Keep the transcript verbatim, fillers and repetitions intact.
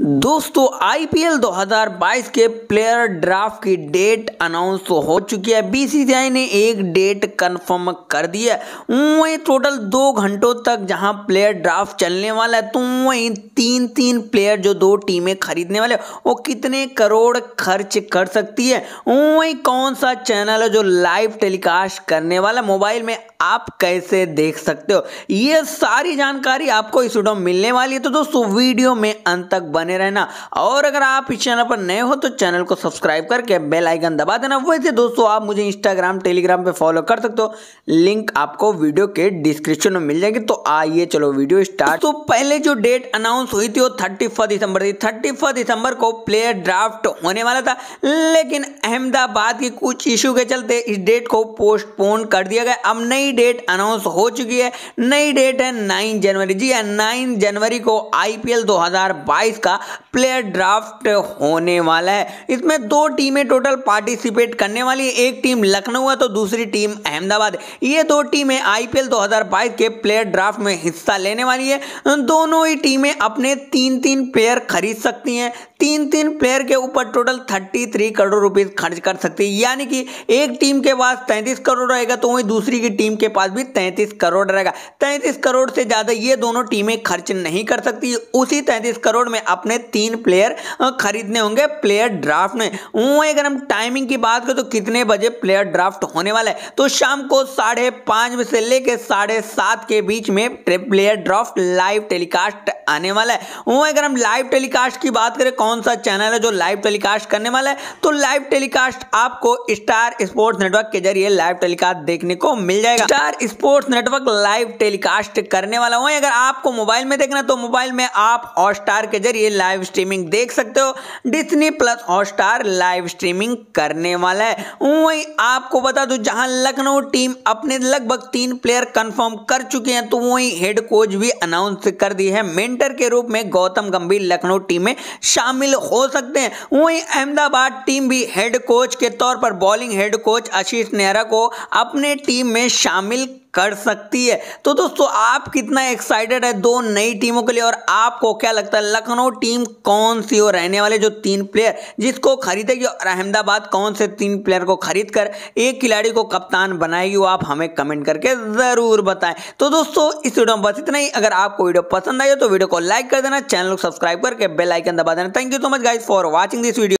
दोस्तों आईपीएल दो हज़ार बाईस के प्लेयर ड्राफ्ट की डेट अनाउंस हो चुकी है। बीसीसीआई ने एक डेट कंफर्म कर दी है। वहीं टोटल दो घंटों तक जहां प्लेयर ड्राफ्ट चलने वाला है, तो वहीं तीन तीन प्लेयर जो दो टीमें खरीदने वाले वो कितने करोड़ खर्च कर सकती है, वहीं कौन सा चैनल है जो लाइव टेलीकास्ट करने वाला, मोबाइल में आप कैसे देख सकते हो, ये सारी जानकारी आपको इस वीडियो में मिलने वाली है। तो दोस्तों वीडियो में अंत तक बने रहना, और अगर आप इस चैनल पर नए हो तो चैनल को सब्सक्राइब करके बेल आइकन दबा देना। वैसे दोस्तों आप मुझे इंस्टाग्राम टेलीग्राम पे फॉलो कर सकते हो, लिंक आपको वीडियो के डिस्क्रिप्शन में मिल जाएगी। तो आइए चलो वीडियो स्टार्ट। तो पहले जो डेट अनाउंस हुई थी वो थर्टी फर्स्ट दिसंबर थी। थर्टी फर्स्ट दिसंबर को प्लेयर ड्राफ्ट होने वाला था, लेकिन अहमदाबाद के कुछ इशू के चलते इस डेट को पोस्टपोन कर दिया गया। अब नई डेट अनाउंस हो चुकी है। नई डेट है नौ जनवरी। जी हां, नौ जनवरी को आईपीएल दो हज़ार बाईस का प्लेयर ड्राफ्ट होने वाला है। इसमें दो टीमें टोटल पार्टिसिपेट करने वाली है। एक टीम लखनऊ है तो दूसरी टीम अहमदाबाद। ये दो टीमें आईपीएल दो हज़ार बाईस के प्लेयर ड्राफ्ट में हिस्सा लेने वाली है। दोनों ही टीमें अपने तीन तीन प्लेयर खरीद सकती हैं। तीन तीन प्लेयर के ऊपर टोटल तैंतीस करोड़ रुपए खर्च कर सकती है, यानी कि एक टीम के पास तैंतीस करोड़ रहेगा तो वहीं दूसरी की टीम के पास भी तैंतीस करोड़ रहेगा। तैंतीस करोड़ से ज़्यादा ये दोनों टीमें खर्च नहीं कर सकती। उसी तैंतीस करोड़ में अपने तीन प्लेयर खरीदने होंगे प्लेयर ड्राफ्ट में। वहीं अगर हम टाइमिंग की बात करें तो कितने बजे प्लेयर ड्राफ्ट होने वाला है, तो शाम को साढ़े पाँच बजे से लेकर साढ़े सात के बीच में प्लेयर ड्राफ्ट लाइव टेलीकास्ट आने वाला है। वहीं अगर हम लाइव टेलीकास्ट की बात करें कौन सा चैनल है जो लाइव टेलीकास्ट करने वाला है, तो लाइव टेलीकास्ट आपको स्टार स्पोर्ट्स नेटवर्क के जरिए लाइव टेलीकास्ट देखने को मिल जाएगा। Star Sports network live telecast करने वाला। वहीं अगर आपको मोबाइल में देखना तो मोबाइल में आप हॉटस्टार के जरिए लाइव स्ट्रीमिंग देख सकते हो। Disney plus Hotstar live streaming करने वाला है। वहीं आपको बता दूं जहां लखनऊ टीम अपने लगभग तीन प्लेयर कंफर्म कर चुके हैं, तो वहीं हेड कोच भी अनाउंस कर दी है। मेंटर के रूप में गौतम गंभीर लखनऊ टीम में शामिल हो सकते हैं। वहीं अहमदाबाद टीम भी हेड कोच के तौर पर bowling head coach Ashish Nehra को अपने टीम में शामिल कर सकती है। तो दोस्तों आप कितना एक्साइटेड है दो नई टीमों के लिए, और आपको क्या लगता है लखनऊ टीम कौन सी हो रहने वाले जो तीन प्लेयर जिसको खरीदेगी, और अहमदाबाद कौन से तीन प्लेयर को खरीद कर एक खिलाड़ी को कप्तान बनाएगी, वो आप हमें कमेंट करके ज़रूर बताएं। तो दोस्तों इस वीडियो में बस इतना ही। अगर आपको वीडियो पसंद आई हो तो वीडियो को लाइक कर देना, चैनल को सब्सक्राइब करके बेल आइकन दबा देना। Thank you so much guys for watching this video.